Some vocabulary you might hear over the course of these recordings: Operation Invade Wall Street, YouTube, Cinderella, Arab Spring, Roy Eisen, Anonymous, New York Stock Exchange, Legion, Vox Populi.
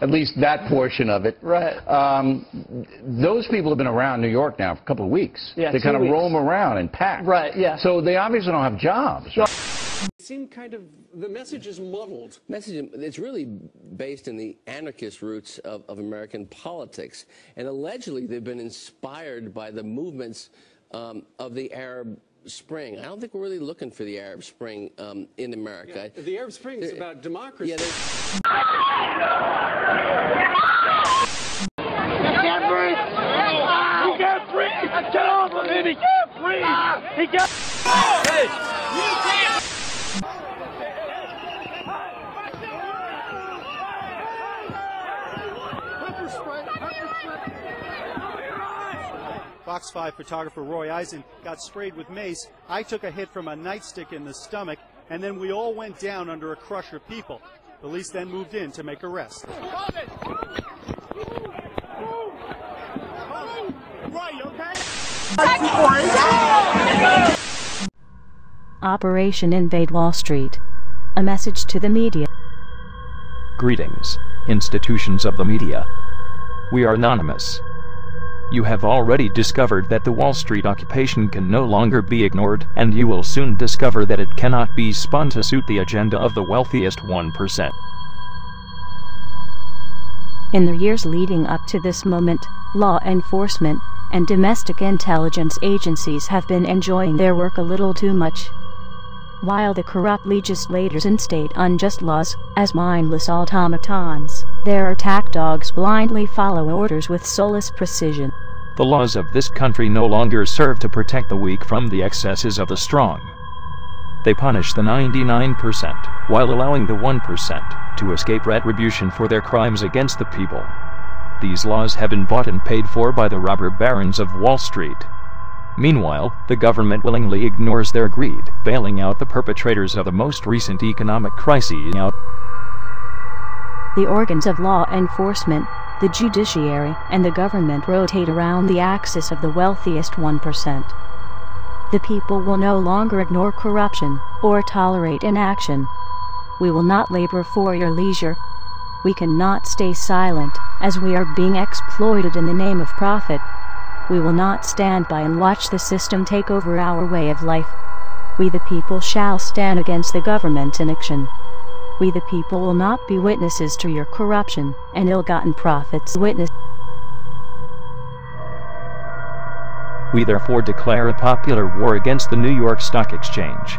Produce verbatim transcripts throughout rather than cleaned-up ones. at least that portion of it. Right. Um, those people have been around New York now for a couple of weeks. Yeah, they kind of roam around and pack. Right, yeah. So they obviously don't have jobs. No. It seemed kind of, the message is muddled. Message, it's really based in the anarchist roots of, of American politics. And allegedly they've been inspired by the movements um, of the Arab Spring. I don't think we're really looking for the Arab Spring um, in America. Yeah, the Arab Spring is about democracy. Yeah, get off of him! He can't breathe! Ah. He can't. Oh. Hey! You can't. Pepper spray, pepper spray. Fox five photographer Roy Eisen got sprayed with mace. I took a hit from a nightstick in the stomach, and then we all went down under a crush of people. Police then moved in to make arrests. Operation Invade Wall Street. A message to the media. Greetings, institutions of the media. We are Anonymous. You have already discovered that the Wall Street occupation can no longer be ignored, and you will soon discover that it cannot be spun to suit the agenda of the wealthiest one percent. In the years leading up to this moment, law enforcement and domestic intelligence agencies have been enjoying their work a little too much, while the corrupt legislators instate unjust laws as mindless automatons. Their attack dogs blindly follow orders with soulless precision. The laws of this country no longer serve to protect the weak from the excesses of the strong. They punish the ninety-nine percent while allowing the one percent to escape retribution for their crimes against the people. These laws have been bought and paid for by the robber barons of Wall Street. Meanwhile, the government willingly ignores their greed, bailing out the perpetrators of the most recent economic crisis. The organs of law enforcement, the judiciary, and the government rotate around the axis of the wealthiest one percent. The people will no longer ignore corruption or tolerate inaction. We will not labor for your leisure. We cannot stay silent, as we are being exploited in the name of profit. We will not stand by and watch the system take over our way of life. We the people shall stand against the government in action. We the people will not be witnesses to your corruption and ill-gotten profits. Witness. We therefore declare a popular war against the New York Stock Exchange.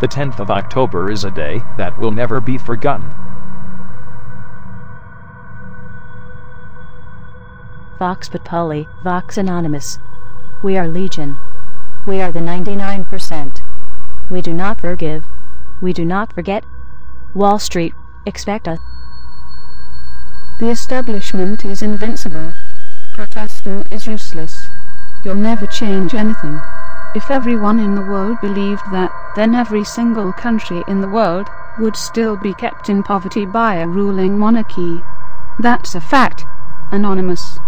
The tenth of October is a day that will never be forgotten. Vox Populi, Vox Anonymous. We are Legion. We are the ninety-nine percent. We do not forgive. We do not forget. Wall Street, expect us. The establishment is invincible. Protesting is useless. You'll never change anything. If everyone in the world believed that, then every single country in the world would still be kept in poverty by a ruling monarchy. That's a fact. Anonymous.